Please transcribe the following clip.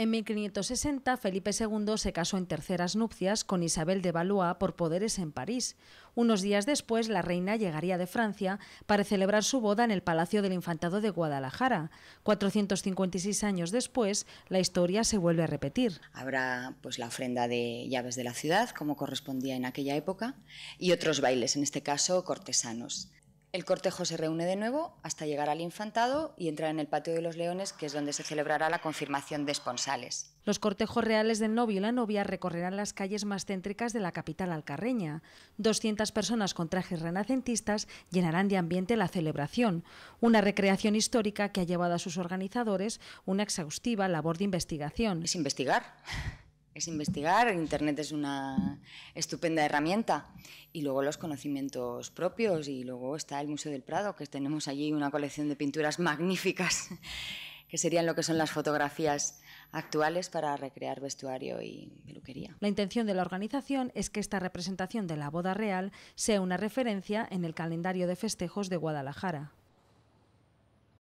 En 1560, Felipe II se casó en terceras nupcias con Isabel de Valois por poderes en París. Unos días después, la reina llegaría de Francia para celebrar su boda en el Palacio del Infantado de Guadalajara. 456 años después, la historia se vuelve a repetir. Habrá pues la ofrenda de llaves de la ciudad, como correspondía en aquella época, y otros bailes, en este caso cortesanos. El cortejo se reúne de nuevo hasta llegar al Infantado y entrar en el Patio de los Leones, que es donde se celebrará la confirmación de esponsales. Los cortejos reales del novio y la novia recorrerán las calles más céntricas de la capital alcarreña. 200 personas con trajes renacentistas llenarán de ambiente la celebración, una recreación histórica que ha llevado a sus organizadores una exhaustiva labor de investigación. Es investigar. Es investigar, Internet es una estupenda herramienta, y luego los conocimientos propios, y luego está el Museo del Prado, que tenemos allí una colección de pinturas magníficas, que serían lo que son las fotografías actuales para recrear vestuario y peluquería. La intención de la organización es que esta representación de la boda real sea una referencia en el calendario de festejos de Guadalajara.